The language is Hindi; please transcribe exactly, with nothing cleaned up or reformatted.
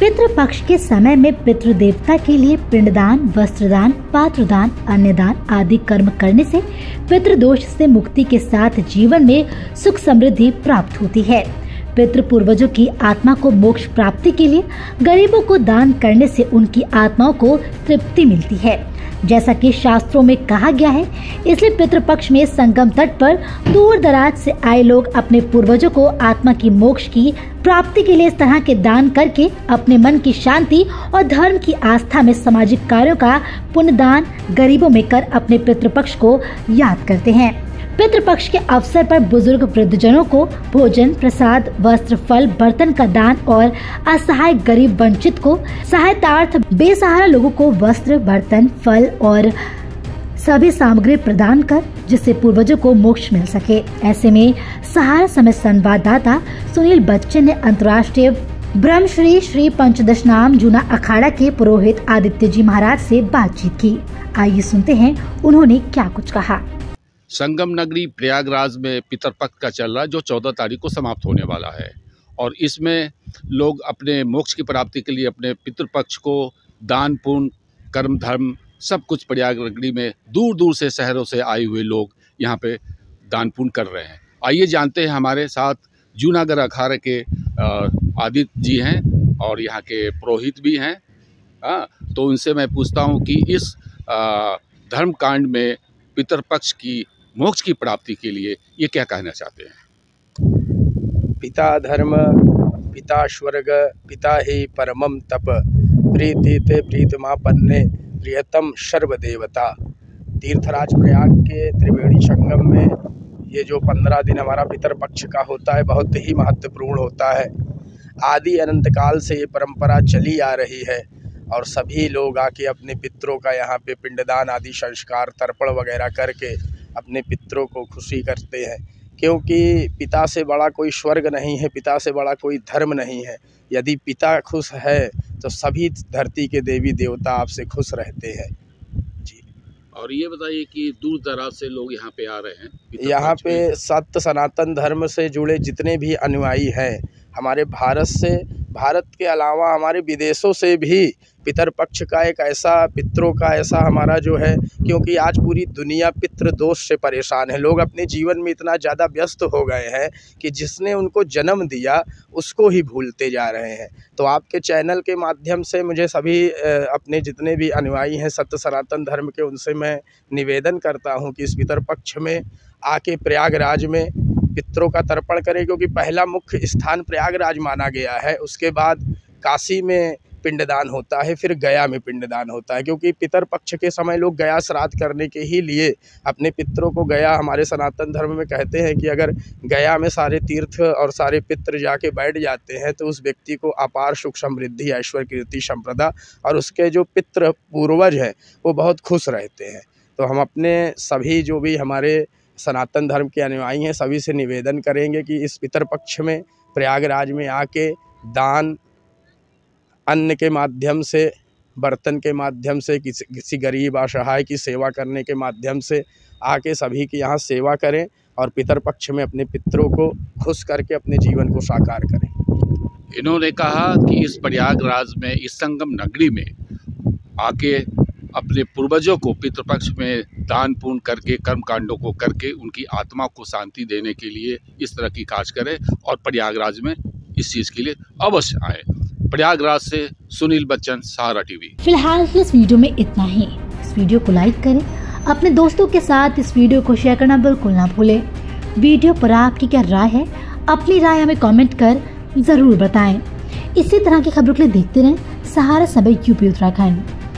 पितृ पक्ष के समय में पितृ देवता के लिए पिंडदान, वस्त्रदान, पात्रदान, अन्नदान आदि कर्म करने से पितृदोष से मुक्ति के साथ जीवन में सुख समृद्धि प्राप्त होती है। पितृ पूर्वजों की आत्मा को मोक्ष प्राप्ति के लिए गरीबों को दान करने से उनकी आत्माओं को तृप्ति मिलती है, जैसा कि शास्त्रों में कहा गया है। इसलिए पितृपक्ष में संगम तट पर दूर दराज से आए लोग अपने पूर्वजों को आत्मा की मोक्ष की प्राप्ति के लिए इस तरह के दान करके अपने मन की शांति और धर्म की आस्था में सामाजिक कार्यों का पुण्यदान गरीबों में कर अपने पितृपक्ष को याद करते हैं। पितृपक्ष के अवसर पर बुजुर्ग वृद्धजनों को भोजन, प्रसाद, वस्त्र, फल, बर्तन का दान और असहाय गरीब वंचित को सहायतार्थ बेसहारा लोगों को वस्त्र, बर्तन, फल और सभी सामग्री प्रदान कर जिससे पूर्वजों को मोक्ष मिल सके। ऐसे में सहारा समय संवाददाता सुनील बच्चन ने अंतर्राष्ट्रीय ब्रह्मश्री श्री पंचदशनाम जूना अखाड़ा के पुरोहित आदित्य जी महाराज से बातचीत की। आइए सुनते हैं उन्होंने क्या कुछ कहा। संगम नगरी प्रयागराज में पितृ पक्ष का चल रहा है जो चौदह तारीख को समाप्त होने वाला है, और इसमें लोग अपने मोक्ष की प्राप्ति के लिए अपने पितृ पक्ष को दान, पुण्य, कर्म, धर्म सब कुछ प्रयाग नगरी में दूर दूर से शहरों से आए हुए लोग यहाँ पे दान पुण्य कर रहे हैं। आइए जानते हैं, हमारे साथ जूनागढ़ अखाड़े के आदित्य जी हैं और यहाँ के पुरोहित भी हैं। हाँ, तो उनसे मैं पूछता हूँ कि इस धर्मकांड में पितृ पक्ष की मोक्ष की प्राप्ति के लिए ये क्या कहना चाहते हैं। पिता धर्म, पिता स्वर्ग, पिता ही परमम तप, प्रीति ते प्रीतमापन्ने प्रियतम सर्वदेवता। तीर्थराज प्रयाग के त्रिवेणी संगम में ये जो पंद्रह दिन हमारा पितृ पक्ष का होता है बहुत ही महत्वपूर्ण होता है। आदि अनंत काल से ये परंपरा चली आ रही है और सभी लोग आके अपने पितरों का यहाँ पे पिंडदान आदि संस्कार, तर्पण वगैरह करके अपने पितरों को खुशी करते हैं, क्योंकि पिता से बड़ा कोई स्वर्ग नहीं है, पिता से बड़ा कोई धर्म नहीं है। यदि पिता खुश है तो सभी धरती के देवी देवता आपसे खुश रहते हैं जी। और ये बताइए कि दूर दराज से लोग यहाँ पे आ रहे हैं। यहाँ पे सत्य सनातन धर्म से जुड़े जितने भी अनुयायी हैं हमारे भारत से, भारत के अलावा हमारे विदेशों से भी पितृ पक्ष का एक ऐसा, पितरों का ऐसा हमारा जो है, क्योंकि आज पूरी दुनिया पितृदोष से परेशान है। लोग अपने जीवन में इतना ज़्यादा व्यस्त हो गए हैं कि जिसने उनको जन्म दिया उसको ही भूलते जा रहे हैं। तो आपके चैनल के माध्यम से मुझे सभी अपने जितने भी अनुयायी हैं सत्य सनातन धर्म के, उनसे मैं निवेदन करता हूँ कि इस पितृ पक्ष में आके प्रयागराज में पितरों का तर्पण करें, क्योंकि पहला मुख्य स्थान प्रयागराज माना गया है। उसके बाद काशी में पिंडदान होता है, फिर गया में पिंडदान होता है, क्योंकि पितृ पक्ष के समय लोग गया श्राद्ध करने के ही लिए अपने पितरों को, गया हमारे सनातन धर्म में कहते हैं कि अगर गया में सारे तीर्थ और सारे पितृ जाके बैठ जाते हैं तो उस व्यक्ति को अपार सुख समृद्धि, ऐश्वर्य, कीर्ति, संपदा और उसके जो पितृ पूर्वज हैं वो बहुत खुश रहते हैं। तो हम अपने सभी जो भी हमारे सनातन धर्म के अनुयायी हैं सभी से निवेदन करेंगे कि इस पितृ पक्ष में प्रयागराज में आके दान, अन्न के माध्यम से, बर्तन के माध्यम से, किसी किसी गरीब असहाय की सेवा करने के माध्यम से आके सभी की यहाँ सेवा करें और पितृ पक्ष में अपने पितरों को खुश करके अपने जीवन को साकार करें। इन्होंने कहा कि इस प्रयागराज में, इस संगम नगरी में आके अपने पूर्वजों को पितृपक्ष में दान पुण्य करके, कर्मकांडों को करके उनकी आत्मा को शांति देने के लिए इस तरह की काज करें और प्रयागराज में इस चीज के लिए अवश्य आए। प्रयागराज से सुनील बच्चन, सहारा टीवी। फिलहाल इस वीडियो में इतना ही। इस वीडियो को लाइक करें, अपने दोस्तों के साथ इस वीडियो को शेयर करना बिल्कुल ना भूलें। वीडियो पर आपकी क्या राय है, अपनी राय हमें कॉमेंट कर जरूर बताएं। इसी तरह की खबरों के लिए देखते रहें सहारा सब यूपी उत्तराखंड।